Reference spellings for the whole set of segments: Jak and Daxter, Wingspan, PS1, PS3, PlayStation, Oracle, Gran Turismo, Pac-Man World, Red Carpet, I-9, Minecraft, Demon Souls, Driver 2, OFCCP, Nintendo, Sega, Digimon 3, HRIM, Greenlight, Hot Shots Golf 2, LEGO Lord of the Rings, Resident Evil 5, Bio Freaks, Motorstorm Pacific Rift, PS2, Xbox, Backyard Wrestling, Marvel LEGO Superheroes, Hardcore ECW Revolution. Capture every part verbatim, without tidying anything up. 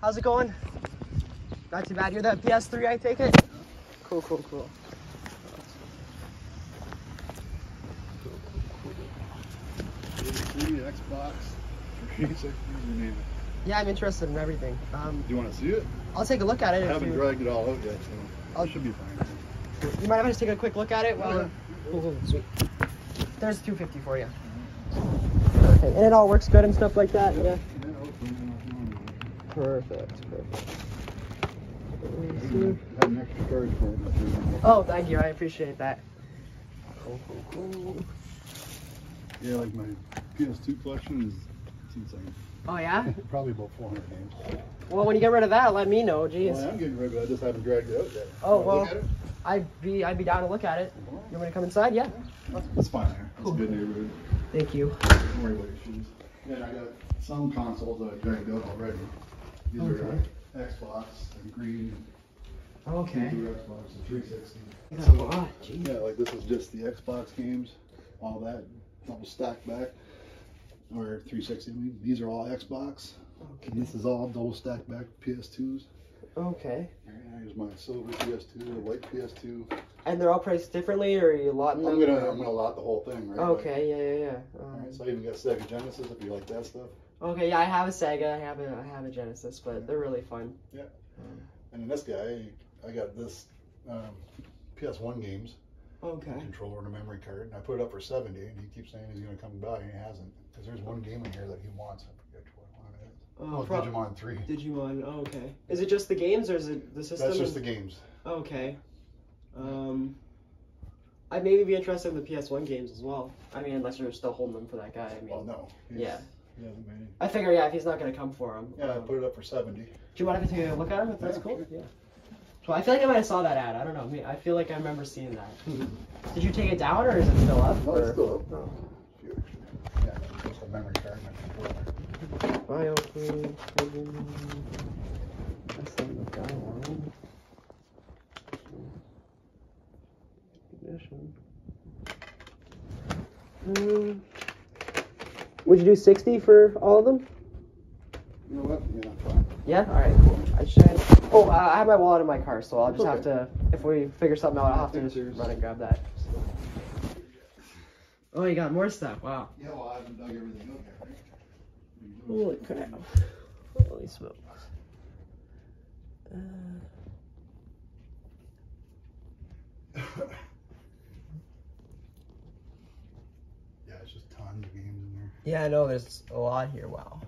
How's it going? Not too bad. You're that P S three, I take it? Cool, cool, cool. P S three, Xbox. Yeah, I'm interested in everything. Um, Do you want to see it? I'll take a look at it. I haven't you... dragged it all out yet, so it should be fine. You might have to just take a quick look at it. Well, oh, yeah. Sweet. There's two fifty for you. Perfect. And it all works good and stuff like that. Yeah. Perfect. Perfect. Let me see. Oh, thank you. I appreciate that. Cool, cool, cool. Yeah, like my P S two collection is insane. Oh yeah. Probably about four hundred games. Well, when you get rid of that, let me know. Jeez. Well, I'm getting rid of it. I just haven't dragged it out yet. Oh well. I'd be I'd be down to look at it. You want me to come inside? Yeah. That's fine. It's cool. A good neighborhood. Thank you. Don't worry about your shoes. Yeah, I got some consoles that I dragged out already. These okay. are uh, Xbox and green. Okay. And Xbox and three sixty. That's a lot. Jeez. Yeah, like this is just the Xbox games, all that, double stacked back, or three sixty. I mean, these are all Xbox. Okay. And this is all double stacked back P S twos. Okay. Here's my silver P S two, the white P S two. And they're all priced differently, or are you lotting them? I'm gonna, I'm gonna lot the whole thing, right? Okay, like, yeah, yeah, yeah. Um, all right, so I even got Sega Genesis if you like that stuff. Okay, yeah, I have a Sega, I have a, I have a Genesis, but yeah. They're really fun. Yeah. Um, and then this guy, I got this um, P S one games. Okay. Controller and a memory card, and I put it up for seventy, and he keeps saying he's gonna come by, and he hasn't, because there's one game in here that he wants. Oh, oh Digimon three. Digimon, oh, okay. Is it just the games, or is it the system? That's just the games. Okay. Um, I'd maybe be interested in the P S one games as well. I mean, unless you're still holding them for that guy. I mean, well, no. Yeah. He hasn't made it. I figure, yeah, if he's not going to come for them. Yeah, um, I put it up for seventy. Do you want to take a look at him? If that's yeah, cool. Sure. Yeah. Well, I feel like I might have saw that ad. I don't know. I feel like I remember seeing that. Did you take it down, or is it still up? No, it's still up. Oh. Yeah, just a memory card. Bio Freaks. That's the guy one. Ignition. Um, would you do sixty for all of them? You know what? Yeah, fine. Yeah? Alright, cool. I should. Oh, uh, I have my wallet in my car, so I'll just okay. have to. If we figure something out, I'll have to just run and grab that. Oh, you got more stuff. Wow. Yeah, well, I haven't dug everything up yet, right? Holy crap. Holy smokes. Uh... Yeah, it's just tons of games in there. Yeah, I know, there's a lot here. Wow.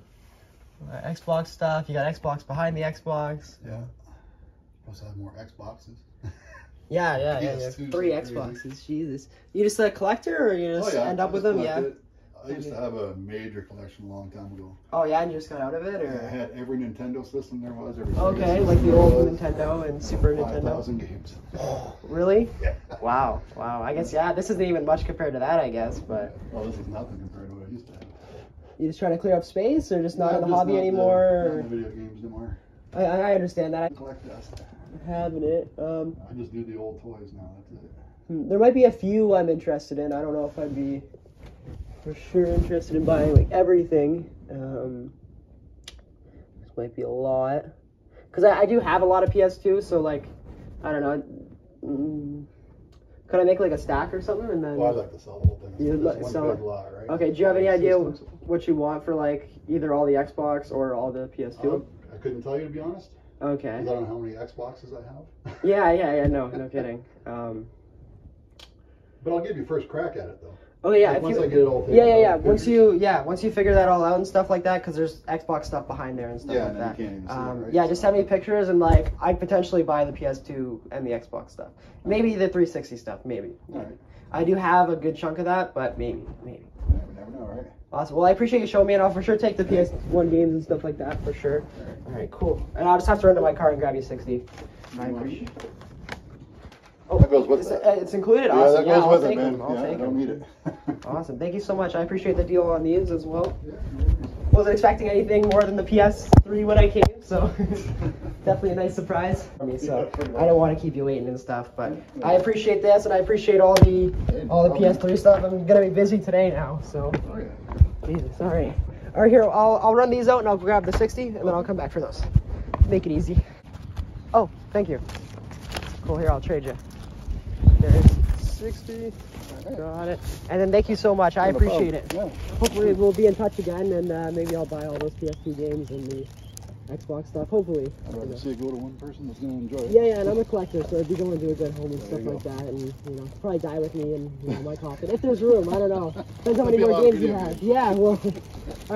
Uh, Xbox stuff. You got Xbox behind the Xbox. Yeah. Plus, I have more Xboxes. Yeah, yeah, yeah. yeah. Three, three Xboxes. Jesus. You just a collector, or you just oh, yeah, end up just with them? Yeah. It. I used to have a major collection a long time ago. Oh yeah, and you just got out of it, or? Yeah, I had every Nintendo system there was. Every okay, like the old Nintendo and Super Nintendo. five thousand games. Really? Yeah. Wow, wow. I guess yeah. This isn't even much compared to that, I guess. But. Oh, well, this is nothing compared to what I used to have. You just trying to clear up space, or just not yeah, in the hobby not anymore? The, not the video games anymore. I I understand that. I collect dust. Having it. Um. I just do the old toys now. That's it. Hmm. There might be a few I'm interested in. I don't know if I'd be. For sure interested in buying like everything. Um, this might be a lot. Because I, I do have a lot of P S two, so like, I don't know. Mm, could I make like a stack or something? And then, well, I'd like to sell the whole thing. You'd like, sell it. Lot, right? Okay, do you have any idea what you want for like either all the Xbox or all the P S two? Uh, I couldn't tell you, to be honest. Okay. I don't know how many Xboxes I have. yeah, yeah, yeah, no, no kidding. Um, but I'll give you first crack at it though. Oh yeah, like if once you, I get it all yeah, yeah, yeah. Once you, yeah, once you figure that all out and stuff like that, because there's Xbox stuff behind there and stuff yeah, like that. You can't even see um, that right? Yeah, just send me pictures and like I'd potentially buy the P S two and the Xbox stuff, maybe the three sixty stuff, maybe. All right. I do have a good chunk of that, but maybe, maybe. Yeah, we never know, right? Awesome. Well, I appreciate you showing me, and I'll for sure take the P S one games and stuff like that for sure. All right, all right cool. And I'll just have to run to my car and grab you sixty. I appreciate it. Oh, that goes with it's, that. It's included. Yeah, awesome. That goes yeah, I'll with take it, man. Them. I'll yeah, take I don't them. Need it. Awesome. Thank you so much. I appreciate the deal on these as well. Yeah. Wasn't expecting anything more than the P S three when I came, so definitely a nice surprise for me. So yeah, I don't want to keep you waiting and stuff, but yeah. I appreciate this, and I appreciate all the yeah, all the P S three be... stuff. I'm gonna be busy today now, so. Oh yeah. Jesus. All right. All right. Here, I'll I'll run these out, and I'll grab the sixty, and then I'll come back for those. make it easy. Oh, thank you. Cool, here, I'll trade you. There it is. sixty. Right. Got it. And then thank you so much. I no appreciate problem. it. Yeah. Hopefully we'll be in touch again, and uh, maybe I'll buy all those P S two games and the Xbox stuff. Hopefully. I'd rather see it go to one person that's going to enjoy it. Yeah, yeah, and I'm a collector, so it'd be going to a good home and there stuff like that, and you know, probably die with me in you know, my coffin. If there's room, I don't know. Depends how many more games you have. Yeah, well, all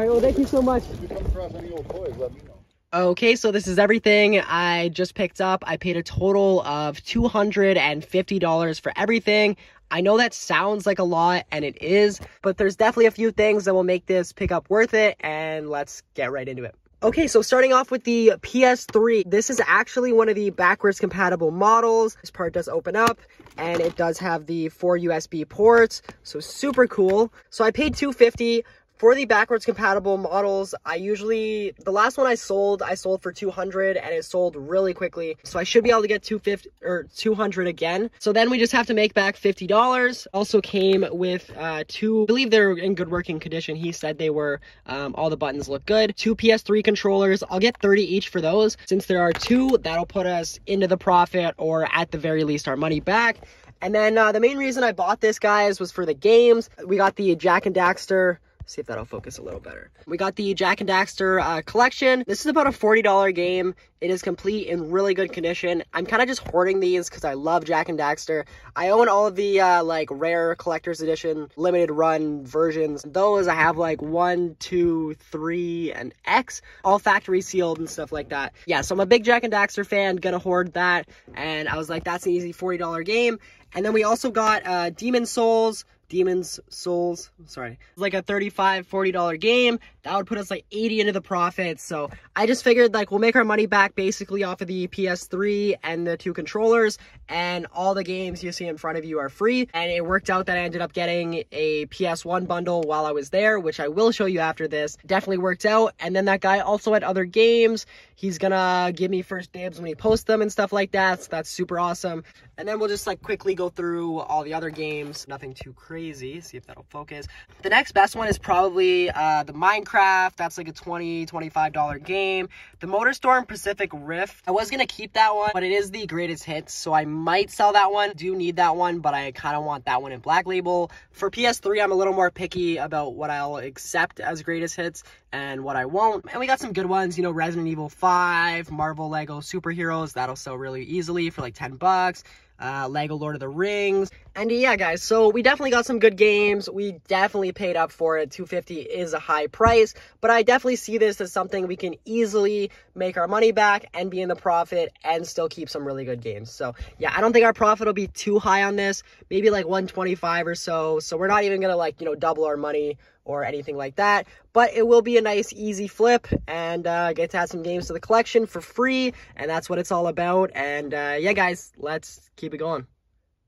right, well, thank you so much. If you come across any old toys, let me know. Okay, so this is everything I just picked up. I paid a total of two hundred fifty dollars for everything. I know that sounds like a lot, and it is, but there's definitely a few things that will make this pickup worth it, and let's get right into it. Okay, so starting off with the P S three, this is actually one of the backwards compatible models. This part does open up, and it does have the four U S B ports, so super cool. So I paid two hundred fifty dollars for the backwards compatible models. I usually, the last one I sold, I sold for two hundred dollars, and it sold really quickly, so I should be able to get two hundred fifty dollars or two hundred dollars again. So then we just have to make back fifty dollars. Also came with uh, two, I believe they're in good working condition. He said they were, um, all the buttons look good. Two P S three controllers. I'll get thirty dollars each for those. Since there are two, that'll put us into the profit, or at the very least our money back. And then uh, the main reason I bought this, guys, was for the games. We got the Jak and Daxter. See if that'll focus a little better. We got the Jak and Daxter uh, collection. This is about a forty dollar game. It is complete in really good condition. I'm kind of just hoarding these because I love Jak and Daxter. I own all of the uh, like rare collector's edition, limited run versions. Those I have like one, two, three, and X, all factory sealed and stuff like that. Yeah, so I'm a big Jak and Daxter fan, gonna hoard that. And I was like, that's an easy forty dollar game. And then we also got uh, Demon Souls. Demon's Souls, sorry, like a thirty-five, forty dollar game. That would put us like eighty into the profit. So I just figured like we'll make our money back basically off of the P S three and the two controllers, and all the games you see in front of you are free. And it worked out that I ended up getting a P S one bundle while I was there, which I will show you after this. Definitely worked out. And then that guy also had other games. He's gonna give me first dibs when he posts them and stuff like that. So that's super awesome. And then we'll just like quickly go through all the other games. Nothing too crazy. Crazy. See if that'll focus. The next best one is probably uh, the Minecraft. That's like a twenty, twenty-five dollar game. The Motorstorm Pacific Rift. I was gonna keep that one, but it is the greatest hits, so I might sell that one. Do need that one, but I kind of want that one in Black Label. For P S three, I'm a little more picky about what I'll accept as greatest hits and what I won't. And we got some good ones, you know, Resident Evil five, Marvel LEGO Superheroes. That'll sell really easily for like ten bucks. Uh, LEGO Lord of the Rings. And yeah, guys, so we definitely got some good games. We definitely paid up for it. two hundred fifty dollars is a high price, but I definitely see this as something we can easily make our money back and be in the profit and still keep some really good games. So yeah, I don't think our profit will be too high on this, maybe like one twenty-five or so. So we're not even gonna like, you know, double our money or anything like that, but it will be a nice easy flip, and uh, get to add some games to the collection for free, and that's what it's all about. And uh, yeah, guys, let's keep it going.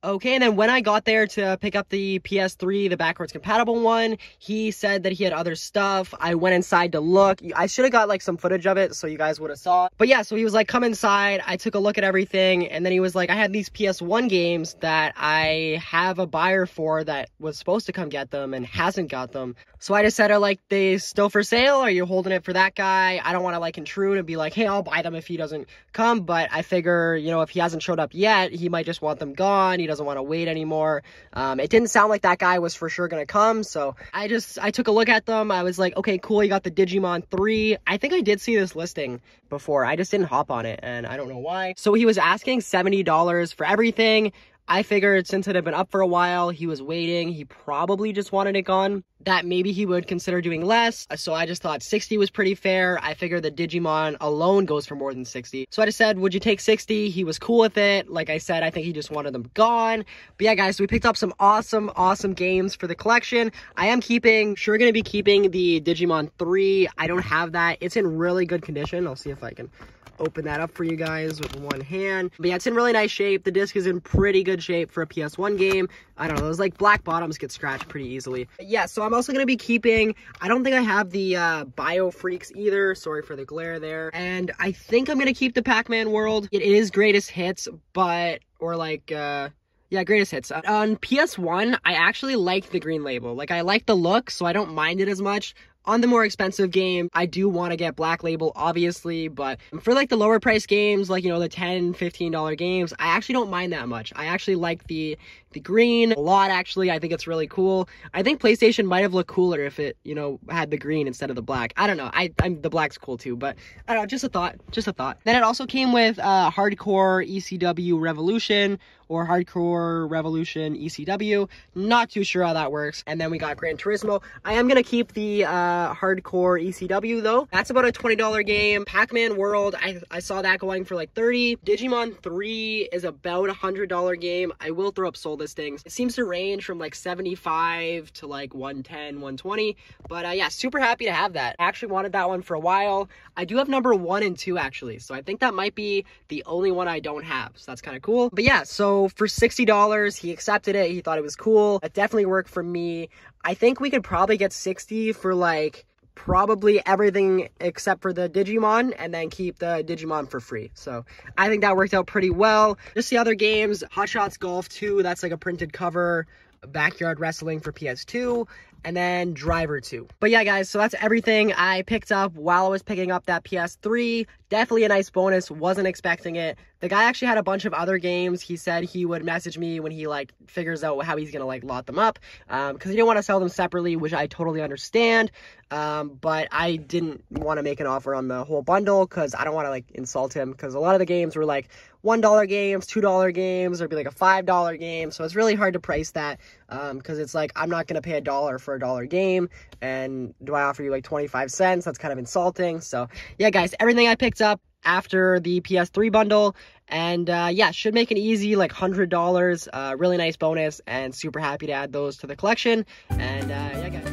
Okay, and then when I got there to pick up the P S three, the backwards compatible one, he said that he had other stuff. I went inside to look. I should have got like some footage of it so you guys would have saw. But yeah, so he was like, come inside. I took a look at everything, and then he was like, I had these P S one games that I have a buyer for that was supposed to come get them and hasn't got them. So I just said, are like they still for sale? Are you holding it for that guy? I don't want to like intrude and be like, hey, I'll buy them if he doesn't come. But I figure, you know, if he hasn't showed up yet, he might just want them gone. He doesn't want to wait anymore. Um, it didn't sound like that guy was for sure gonna come, so I just I took a look at them. I was like, okay, cool, you got the Digimon three. I think I did see this listing before. I just didn't hop on it, and I don't know why. So he was asking seventy dollars for everything. I figured since it had been up for a while, he was waiting, he probably just wanted it gone, that maybe he would consider doing less. So I just thought sixty was pretty fair. I figured the Digimon alone goes for more than sixty. So I just said, would you take sixty? He was cool with it. Like I said, I think he just wanted them gone. But yeah, guys, so we picked up some awesome, awesome games for the collection. I am keeping, sure gonna be keeping the Digimon three. I don't have that. It's in really good condition. I'll see if I can open that up for you guys with one hand. But yeah, it's in really nice shape. The disc is in pretty good shape for a P S one game. I don't know, those like black bottoms get scratched pretty easily. But yeah, so I'm also gonna be keeping, I don't think I have the uh, Bio Freaks either, sorry for the glare there. And I think I'm gonna keep the Pac-Man World. It is greatest hits, but, or like, uh, yeah, greatest hits. On P S one, I actually like the green label. Like I like the look, so I don't mind it as much. On the more expensive game, I do want to get Black Label, obviously, but for like the lower price games, like, you know, the ten, fifteen dollar games, I actually don't mind that much. I actually like the the green a lot, actually. I think it's really cool. I think PlayStation might have looked cooler if it, you know, had the green instead of the black. I don't know. I, I'm, the black's cool too, but I don't know, just a thought, just a thought. Then it also came with uh, Hardcore E C W Revolution, or Hardcore Revolution E C W. Not too sure how that works. And then we got Gran Turismo. I am going to keep the uh, Hardcore E C W though. That's about a twenty dollar game. Pac-Man World, I, I saw that going for like thirty. Digimon three is about a one hundred dollar game. I will throw up Soulless Things. It seems to range from like seventy-five to like one ten, one twenty. But uh, yeah, super happy to have that. I actually wanted that one for a while. I do have number one and two actually. So I think that might be the only one I don't have. So that's kind of cool. But yeah, so for sixty dollars, he accepted it. He thought it was cool. It definitely worked for me. I think we could probably get sixty for like probably everything except for the Digimon, and then keep the Digimon for free. So I think that worked out pretty well. Just the other games, Hot Shots Golf two, that's like a printed cover, Backyard Wrestling for P S two, and then Driver two. But yeah, guys, so that's everything I picked up while I was picking up that P S three. Definitely a nice bonus. Wasn't expecting it. The guy actually had a bunch of other games. He said he would message me when he like figures out how he's gonna like lot them up, um because he didn't want to sell them separately, which I totally understand. Um but I didn't want to make an offer on the whole bundle because I don't want to like insult him, because a lot of the games were like one dollar games, two dollar games, or be like a five dollar game. So it's really hard to price that, um because it's like, I'm not gonna pay a dollar for a dollar game, and do I offer you like twenty-five cents? That's kind of insulting. So yeah, guys, everything I picked up after the P S three bundle, and uh yeah, should make an easy like hundred dollars. Uh really nice bonus, and super happy to add those to the collection. And uh yeah, guys.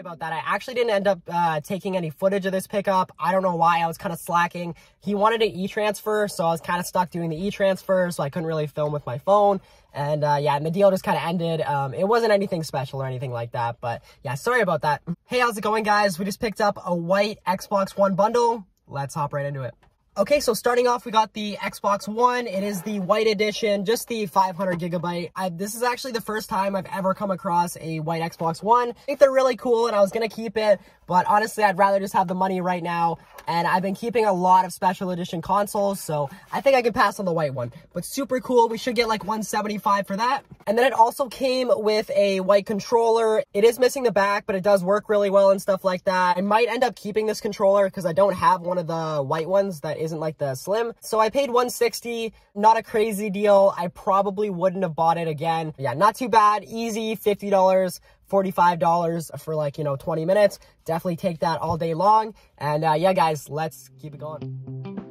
About that, I actually didn't end up uh, taking any footage of this pickup. I don't know why. I was kind of slacking. He wanted an e-transfer, so I was kind of stuck doing the e-transfer, so I couldn't really film with my phone. And uh, yeah, and the deal just kind of ended. Um, it wasn't anything special or anything like that, but yeah, sorry about that. Hey, how's it going, guys? We just picked up a white Xbox One bundle. Let's hop right into it. Okay, so starting off, we got the Xbox One. It is the white edition, just the five hundred gigabyte. I, this is actually the first time I've ever come across a white Xbox One. I think they're really cool, and I was going to keep it, but honestly, I'd rather just have the money right now. And I've been keeping a lot of special edition consoles, so I think I can pass on the white one. But super cool. We should get like one seventy-five for that. And then it also came with a white controller. It is missing the back, but it does work really well and stuff like that. I might end up keeping this controller because I don't have one of the white ones that isn't like the slim. So I paid one sixty, not a crazy deal. I probably wouldn't have bought it again. Yeah, not too bad. Easy fifty dollars, forty-five dollars for like, you know, twenty minutes. Definitely take that all day long. And uh, yeah, guys, let's keep it going.